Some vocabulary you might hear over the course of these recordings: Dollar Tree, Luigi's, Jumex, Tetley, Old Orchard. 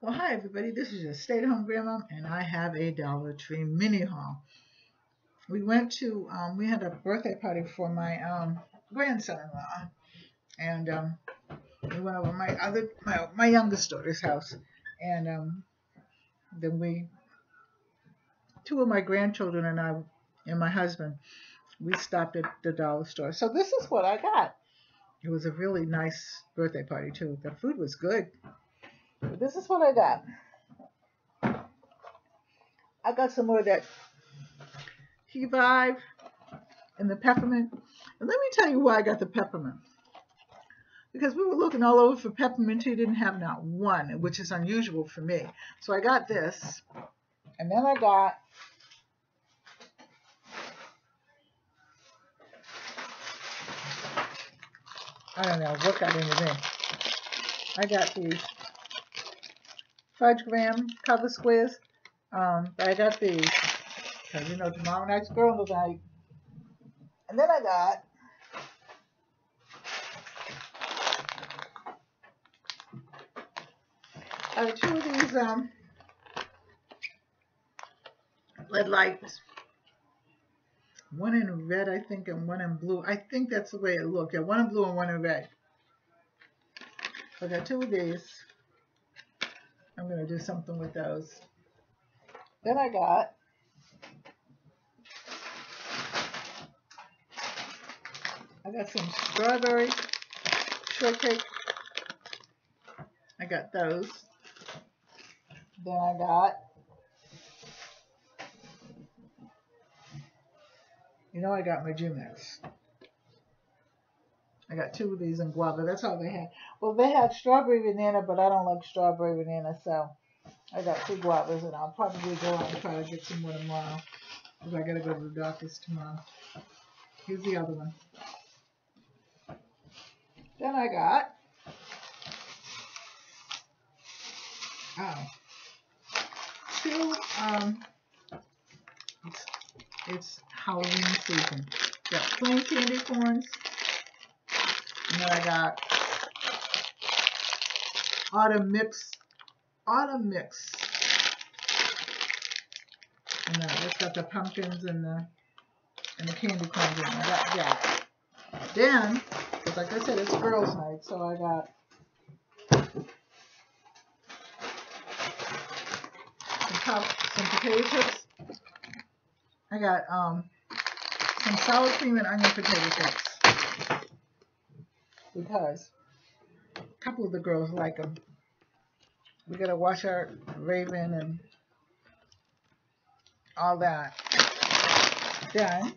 Well, hi everybody, this is your stay-at-home grandma, and I have a Dollar Tree mini haul. We went to, we had a birthday party for my grandson-in-law, and we went over my youngest daughter's house, and then two of my grandchildren and I, and my husband, we stopped at the dollar store. So this is what I got. It was a really nice birthday party too. The food was good. But this is what I got. I got some more of that tea vibe and the peppermint. And let me tell you why I got the peppermint. Because we were looking all over for peppermint tea, didn't have not one, which is unusual for me. So I got this. And then I got I got these fudge graham cover squares. I got these, because you know tomorrow night's girl night. And then I got two of these LED lights. One in red, I think, and one in blue. I think that's the way it looked. Yeah, one in blue and one in red. I got two of these. I'm going to do something with those. Then I got some strawberry shortcake. I got those. Then I got, you know, I got my Jumex. I got two of these in guava. That's all they had. Well, they had strawberry banana, but I don't like strawberry banana, so I got two guavas, and I'll probably go out and try to get some more tomorrow, because I got to go to the doctor's tomorrow. Here's the other one. Then I got, two, it's Halloween season. Got plain candy corns, and then I got autumn mix, and then it's got the pumpkins and the candy corns in it. I got that. Then, because like I said, it's girls' night, so I got some potato chips. I got some sour cream and onion potato chips because a couple of the girls like them. We gotta watch our Raven and all that. Then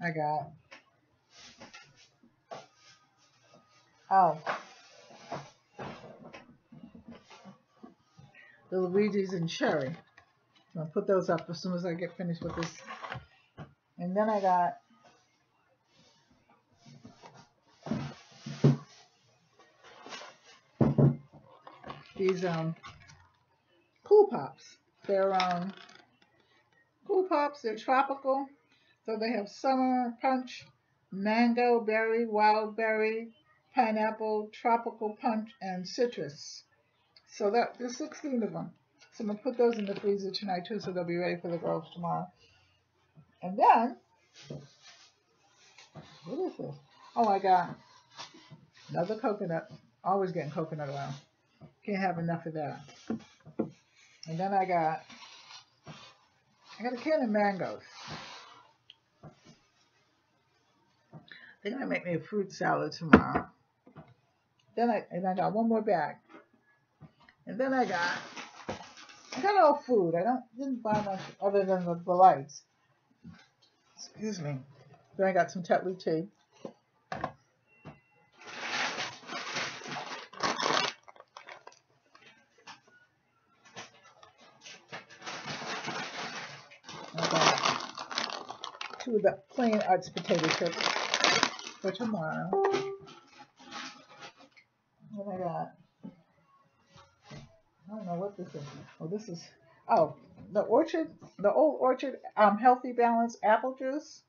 I got the Luigi's and cherry. I'll put those up as soon as I get finished with this. And then I got these Cool Pops. They're Cool Pops. They're tropical, so they have summer punch, mango berry, wild berry, pineapple, tropical punch, and citrus. So that there's 16 of them. So I'm going to put those in the freezer tonight, too, so they'll be ready for the girls tomorrow. And then, what is this? Oh, I got another coconut. Always getting coconut oil. Can't have enough of that. And then I got, a can of mangoes. They're going to make me a fruit salad tomorrow. Then I got one more bag. And then I got, all food. I didn't buy much other than the lights. Excuse me. Then I got some Tetley tea. I got two of the plain Arts potato chips for tomorrow. Then I got, I don't know what this is. Oh, this is, the Old Orchard Healthy Balance apple juice.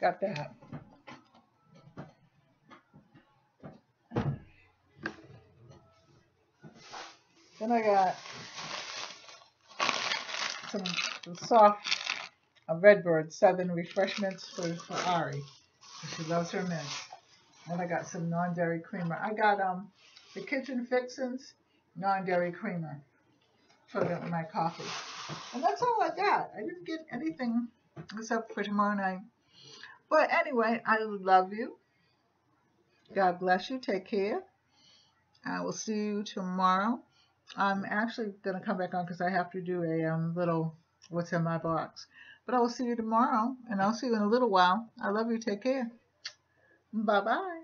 Got that. Then I got some soft Redbird 7 refreshments for Ari. She loves her mint. Then I got some non-dairy creamer. I got the Kitchen Fixins non-dairy creamer for my coffee. And that's all I got. I didn't get anything except for tomorrow night. But anyway, I love you. God bless you. Take care. I will see you tomorrow. I'm actually going to come back on because I have to do a little what's in my box. But I will see you tomorrow, and I'll see you in a little while. I love you. Take care. Bye-bye.